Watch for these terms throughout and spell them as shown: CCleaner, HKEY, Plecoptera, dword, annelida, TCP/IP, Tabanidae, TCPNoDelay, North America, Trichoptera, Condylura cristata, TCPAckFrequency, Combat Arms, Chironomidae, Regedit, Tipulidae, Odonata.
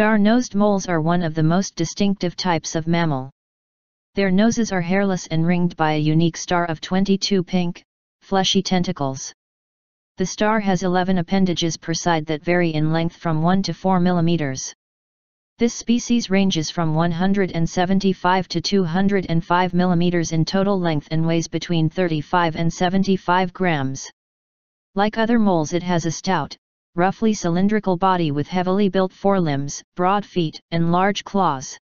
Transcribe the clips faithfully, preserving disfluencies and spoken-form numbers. Star-nosed moles are one of the most distinctive types of mammal. Their noses are hairless and ringed by a unique star of twenty-two pink, fleshy tentacles. The star has eleven appendages per side that vary in length from one to four millimeters. This species ranges from one hundred seventy-five to two hundred five millimeters in total length and weighs between thirty-five and seventy-five grams. Like other moles, it has a stout, roughly cylindrical body with heavily built forelimbs, broad feet, and large claws.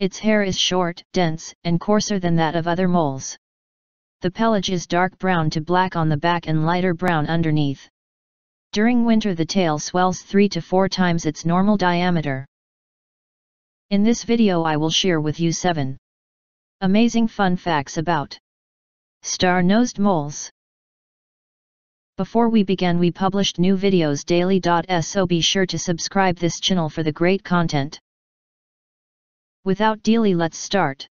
Its hair is short, dense, and coarser than that of other moles. The pelage is dark brown to black on the back and lighter brown underneath. During winter, the tail swells three to four times its normal diameter. In this video I will share with you seven amazing fun facts about star-nosed moles. Before we begin, we published new videos daily, so be sure to subscribe this channel for the great content. Without delay, let's start.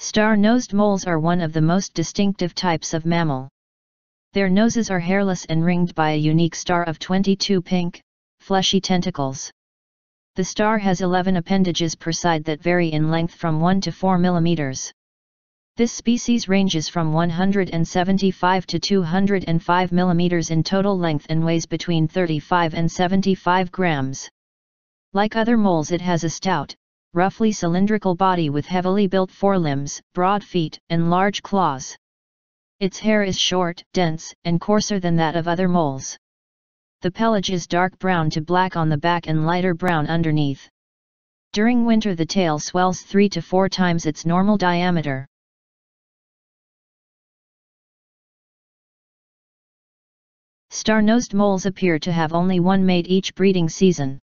Star-nosed moles are one of the most distinctive types of mammal. Their noses are hairless and ringed by a unique star of twenty-two pink, fleshy tentacles. The star has eleven appendages per side that vary in length from one to four millimeters. This species ranges from one hundred seventy-five to two hundred five millimeters in total length and weighs between thirty-five and seventy-five grams. Like other moles, it has a stout, roughly cylindrical body with heavily built forelimbs, broad feet, and large claws. Its hair is short, dense, and coarser than that of other moles. The pelage is dark brown to black on the back and lighter brown underneath. During winter, the tail swells three to four times its normal diameter. Star-nosed moles appear to have only one mate each breeding season.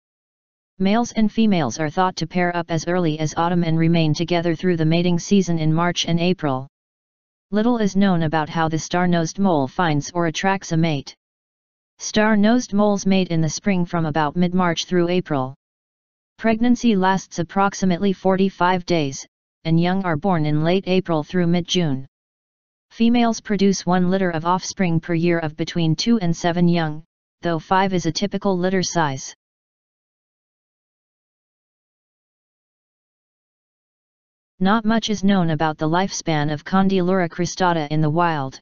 Males and females are thought to pair up as early as autumn and remain together through the mating season in March and April. Little is known about how the star-nosed mole finds or attracts a mate. Star-nosed moles mate in the spring from about mid-March through April. Pregnancy lasts approximately forty-five days, and young are born in late April through mid-June. Females produce one litter of offspring per year of between two and seven young, though five is a typical litter size. Not much is known about the lifespan of Condylura cristata in the wild.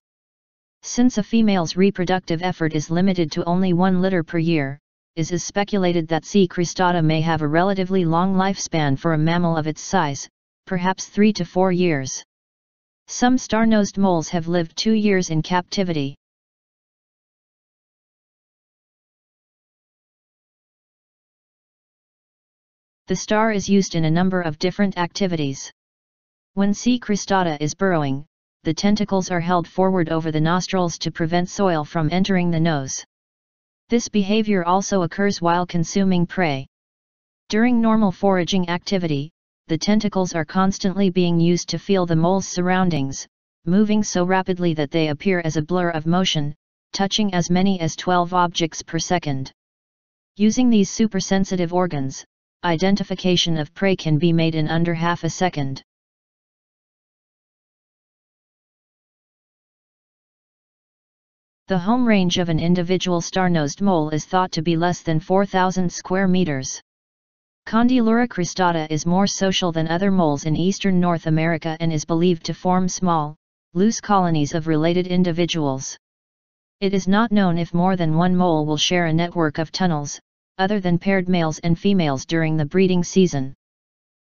Since a female's reproductive effort is limited to only one litter per year, it is speculated that C. cristata may have a relatively long lifespan for a mammal of its size, perhaps three to four years. Some star-nosed moles have lived two years in captivity. The star is used in a number of different activities. When C. cristata is burrowing, the tentacles are held forward over the nostrils to prevent soil from entering the nose. This behavior also occurs while consuming prey. During normal foraging activity, the tentacles are constantly being used to feel the mole's surroundings, moving so rapidly that they appear as a blur of motion, touching as many as twelve objects per second. Using these supersensitive organs, identification of prey can be made in under half a second. The home range of an individual star-nosed mole is thought to be less than four thousand square meters. Condylura cristata is more social than other moles in eastern North America and is believed to form small, loose colonies of related individuals. It is not known if more than one mole will share a network of tunnels, other than paired males and females during the breeding season.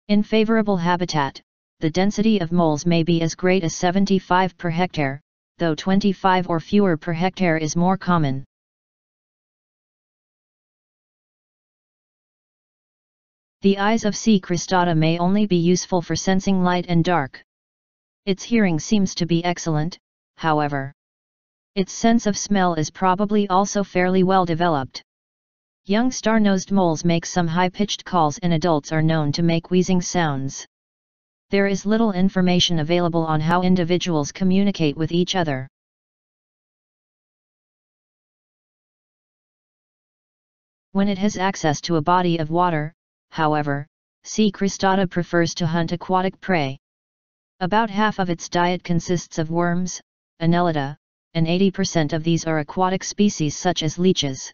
In favorable habitat, the density of moles may be as great as seventy-five per hectare, though twenty-five or fewer per hectare is more common. The eyes of C. cristata may only be useful for sensing light and dark. Its hearing seems to be excellent, however. Its sense of smell is probably also fairly well developed. Young star-nosed moles make some high-pitched calls and adults are known to make wheezing sounds. There is little information available on how individuals communicate with each other. When it has access to a body of water, however, C. cristata prefers to hunt aquatic prey. About half of its diet consists of worms, annelida, and eighty percent of these are aquatic species such as leeches.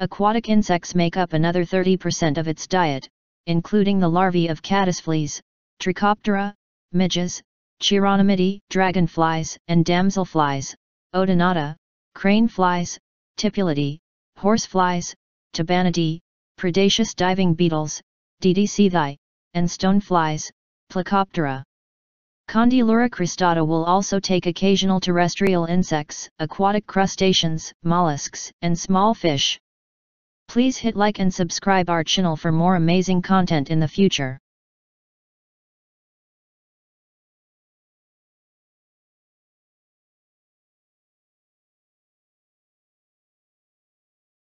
Aquatic insects make up another thirty percent of its diet, including the larvae of caddisflies, Trichoptera, midges, Chironomidae, dragonflies and damselflies, Odonata, craneflies, Tipulidae, horseflies, Tabanidae, predaceous diving beetles, Dedecidae, and stoneflies, Plecoptera. Condylura cristata will also take occasional terrestrial insects, aquatic crustaceans, mollusks, and small fish. Please hit like and subscribe our channel for more amazing content in the future.